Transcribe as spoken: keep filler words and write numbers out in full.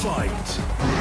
Fight!